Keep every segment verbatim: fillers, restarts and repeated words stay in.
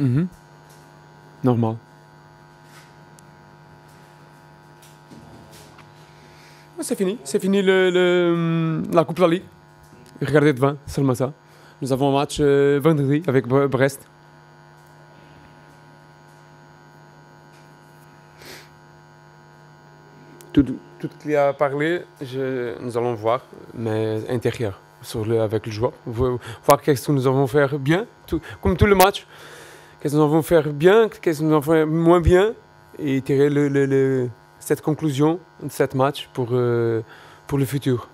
Mhm. Normal. C'est fini, c'est fini le, le, la Coupe de la Ligue. Regardez devant, Salmasa. Nous avons un match euh, vendredi avec Brest. Tout, tout ce qu'il a parlé, je, nous allons voir, mais intérieur, sur le, avec le joueur. Voir qu'est-ce que nous allons faire bien, tout, comme tout le match. Qu'est-ce que nous allons faire bien, qu'est-ce que nous allons faire moins bien, et tirer le... le, le cette conclusion de ce match pour, euh, pour le futur.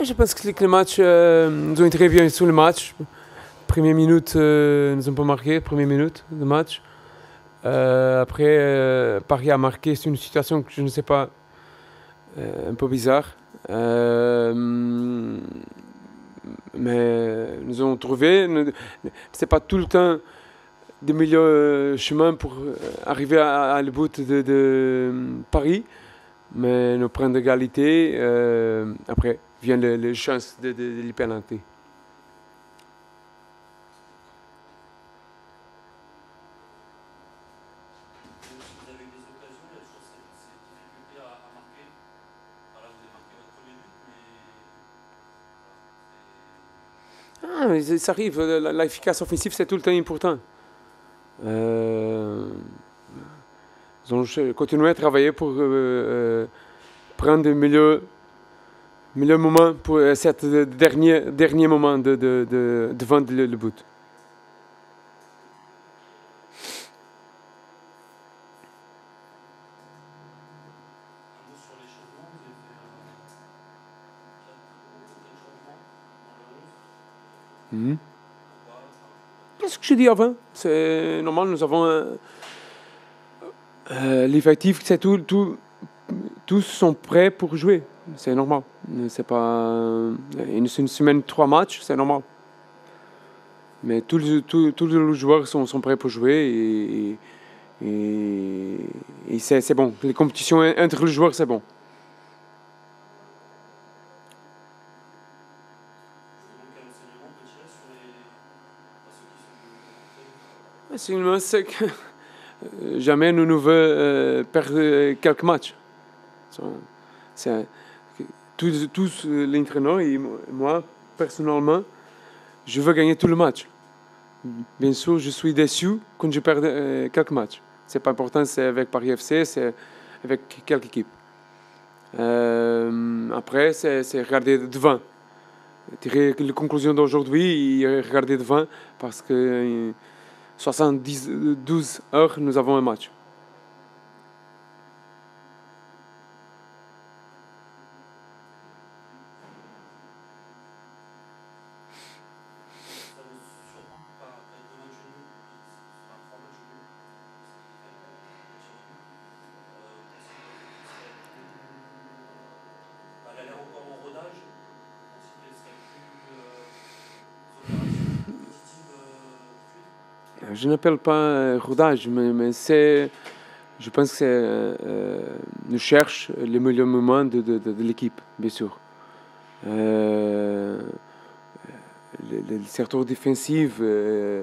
Je pense que les matchs euh, nous ont été très bien sur le match. Première minute, euh, nous n'avons pas marqué, première minute de match. Euh, après, euh, Paris a marqué, c'est une situation que je ne sais pas, euh, un peu bizarre. Euh, mais nous avons trouvé, c'est pas tout le temps des meilleurs chemins pour arriver à, à le bout de, de Paris, mais nous prenons d'égalité. Euh, après vient les le chances de, de, de les pénalités. Ah, ça arrive, l'efficace offensive c'est tout le temps important. Euh, ils ont continué à travailler pour euh, prendre le meilleur, meilleur moment pour euh, cet dernier, dernier moment de, de, de, de vendre le, le but. Mmh. Qu'est-ce que j'ai dit avant? C'est normal, nous avons euh, euh, l'effectif, c'est tout, tout, tous sont prêts pour jouer. C'est normal. C'est pas euh, une, une semaine, trois matchs, c'est normal. Mais tous les joueurs sont, sont prêts pour jouer et, et, et c'est bon. Les compétitions entre les joueurs, c'est bon. C'est que jamais nous ne voulons euh, perdre quelques matchs. Un, tous tous les entraîneurs et moi, personnellement, je veux gagner tous les matchs. Bien sûr, je suis déçu quand je perds euh, quelques matchs. Ce n'est pas important, c'est avec Paris F C, c'est avec quelques équipes. Euh, après, c'est regarder devant. Tirer les conclusions d'aujourd'hui et regarder devant parce que... Euh, soixante-douze heures, nous avons un match. Je n'appelle pas rodage, mais, mais c'est, je pense que c'est, euh, nous cherchons les meilleurs moments de, de, de, de l'équipe, bien sûr. Euh, les, les secteurs défensifs euh,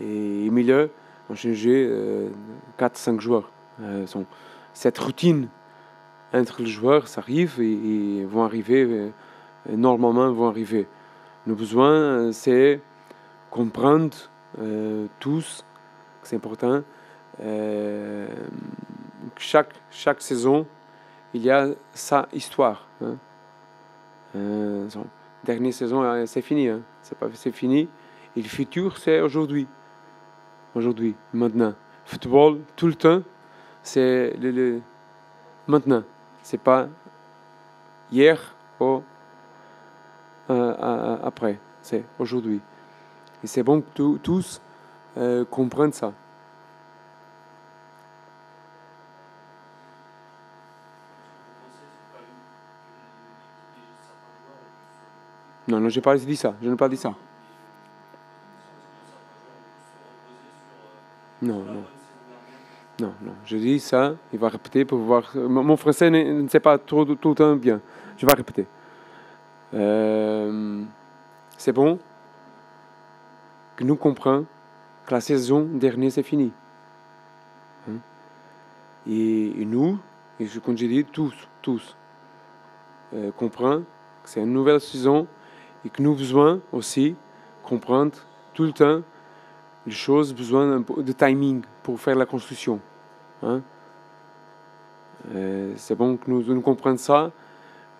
et milieu ont changé euh, quatre cinq joueurs. Euh, sont, cette routine entre les joueurs, ça arrive et, et vont arriver, et normalement vont arriver. Nos besoins, c'est comprendre Euh, tous, c'est important. Euh, chaque, chaque saison, il y a sa histoire. Hein. Euh, dernière saison, c'est fini. Hein. C'est fini. Et le futur, c'est aujourd'hui. Aujourd'hui, maintenant. Football, tout le temps, c'est le, le maintenant. C'est pas hier ou euh, après. C'est aujourd'hui. Et c'est bon que tous euh, comprennent ça. Non, non, je n'ai pas dit ça. Je n'ai pas dit ça. Non, non. Non, non. Je dis ça, il va répéter pour voir. Mon français ne, ne sait pas trop tout le temps bien. Je vais répéter. Euh, c'est bon que nous comprenions que la saison dernière, c'est fini. Hein? Et, et nous, et je, comme je dis, tous, tous, euh, comprenons que c'est une nouvelle saison et que nous avons besoin aussi comprendre tout le temps les choses, besoin de timing pour faire la construction. Hein? Euh, c'est bon que nous, nous comprenions ça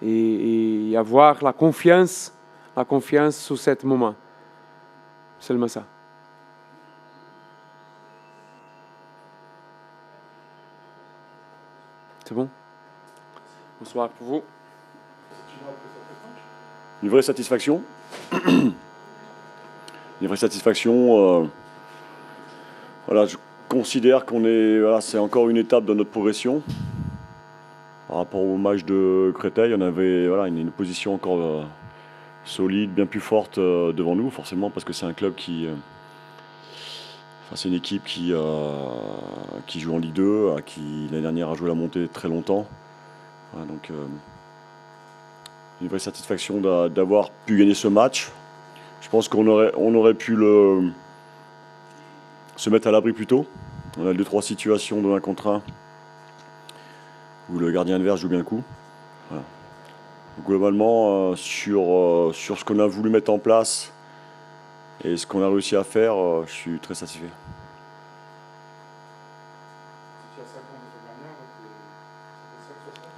et, et avoir la confiance, la confiance sur ce moment. Seulement ça. C'est bon? Bonsoir pour vous. Une vraie satisfaction. Une vraie satisfaction. Euh, voilà, je considère qu'on est. Voilà, c'est encore une étape dans notre progression. Par rapport au match de Créteil, on avait voilà, une, une position encore euh, solide, bien plus forte euh, devant nous, forcément, parce que c'est un club qui. Euh, Enfin, c'est une équipe qui, euh, qui joue en Ligue deux, qui l'année dernière a joué la montée très longtemps. Voilà, donc, euh, une vraie satisfaction d'avoir pu gagner ce match. Je pense qu'on aurait, on aurait pu le, se mettre à l'abri plus tôt. On a deux trois situations de un contre un où le gardien adverse joue bien le coup. Voilà. Donc, globalement, euh, sur, euh, sur ce qu'on a voulu mettre en place, et ce qu'on a réussi à faire, je suis très satisfait.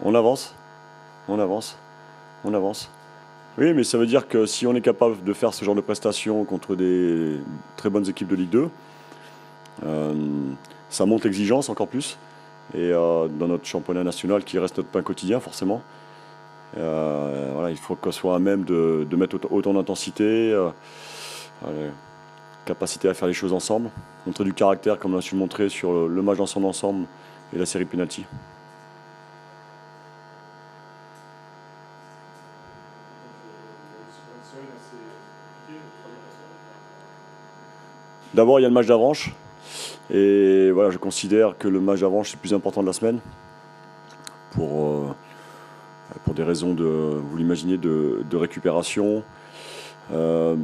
On avance, on avance, on avance. Oui, mais ça veut dire que si on est capable de faire ce genre de prestations contre des très bonnes équipes de Ligue deux, euh, ça monte l'exigence encore plus. Et euh, dans notre championnat national qui reste notre pain quotidien, forcément, euh, voilà, il faut qu'on soit à même de, de mettre autant d'intensité, euh, Allez. capacité à faire les choses ensemble, montrer du caractère comme on a su le montrer sur le, le match dans son ensemble et la série penalty. D'abord, il y a le match d'avance et voilà, je considère que le match d'avance c'est le plus important de la semaine pour, euh, pour des raisons de, vous l'imaginez, de, de récupération. Euh,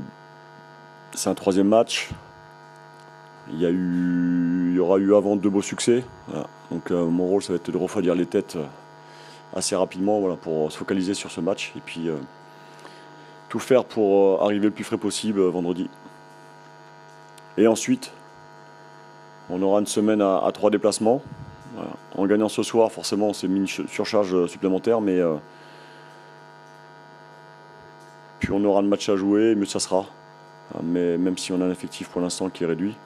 C'est un troisième match. Il y, a eu, il y aura eu avant deux beaux succès. Voilà. Donc euh, mon rôle, ça va être de refroidir les têtes assez rapidement, voilà, pour se focaliser sur ce match et puis euh, tout faire pour euh, arriver le plus frais possible euh, vendredi. Et ensuite, on aura une semaine à, à trois déplacements. Voilà. En gagnant ce soir, forcément, on s'est mis une surcharge supplémentaire, mais euh, plus on aura de matchs à jouer, mieux ça sera. Mais même si on a un effectif pour l'instant qui est réduit,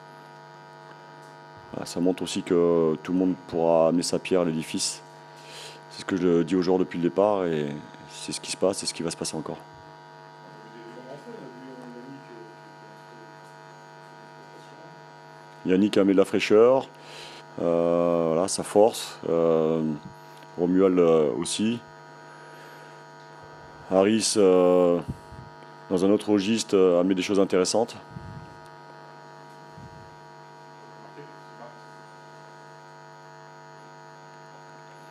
ça montre aussi que tout le monde pourra amener sa pierre à l'édifice. C'est ce que je dis aux joueurs depuis le départ et c'est ce qui se passe, c'est ce qui va se passer encore. Yannick a mis de la fraîcheur, euh, voilà, sa force, euh, Romuald aussi, Harris. Euh, Dans un autre registre, euh, amener des choses intéressantes.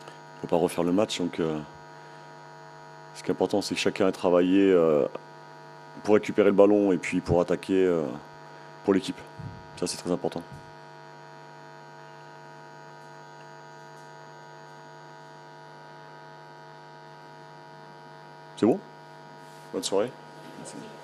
Il ne faut pas refaire le match. Donc, euh, ce qui est important, c'est que chacun ait travaillé euh, pour récupérer le ballon et puis pour attaquer euh, pour l'équipe. Ça, c'est très important. C'est bon? Bonne soirée. Merci.